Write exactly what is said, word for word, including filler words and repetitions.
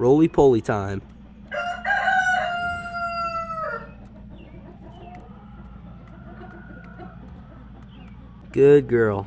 Roly Poly time. Good girl.